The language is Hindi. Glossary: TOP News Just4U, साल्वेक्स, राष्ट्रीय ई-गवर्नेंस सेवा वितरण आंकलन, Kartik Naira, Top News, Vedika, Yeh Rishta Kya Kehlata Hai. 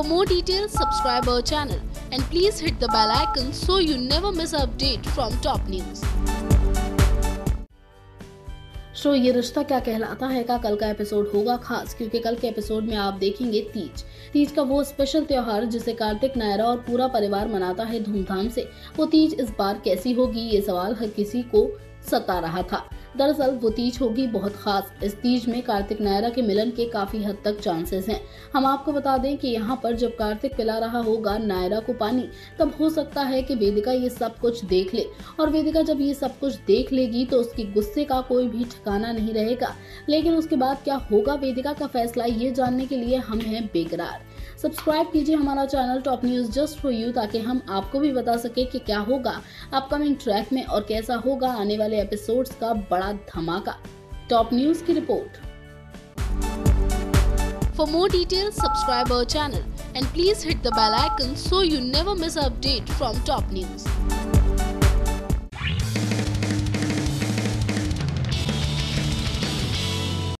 For more details, subscribe our channel and please hit the bell icon so you never miss an update from Top News. Show ये रिश्ता क्या कहलाता है का कल का एपिसोड होगा खास, क्योंकि कल के एपिसोड में आप देखेंगे तीज का वो स्पेशल त्योहार जिसे कार्तिक नायरा और पूरा परिवार मनाता है धूमधाम से। वो तीज इस बार कैसी होगी, ये सवाल हर किसी को सता रहा था। दरअसल वो तीज होगी बहुत खास। इस तीज में कार्तिक नायरा के मिलन के काफी हद तक चांसेस हैं। हम आपको बता दें कि यहाँ पर जब कार्तिक पिला रहा होगा नायरा को पानी, तब हो सकता है कि वेदिका ये सब कुछ देख ले, और वेदिका जब ये सब कुछ देख लेगी तो उसके गुस्से का कोई भी ठिकाना नहीं रहेगा। लेकिन उसके बाद क्या होगा वेदिका का फैसला, ये जानने के लिए हम हैं बेकरार। सब्सक्राइब कीजिए हमारा channel top news just for you, ताकि हम आपको भी बता सके कि क्या होगा अपकमिंग ट्रैक में और कैसा होगा आने वाले एपिसोड्स का बड़ा धमाका। टॉप न्यूज की रिपोर्ट। For more details, subscribe our channel and please hit the bell icon so you never miss update from top news.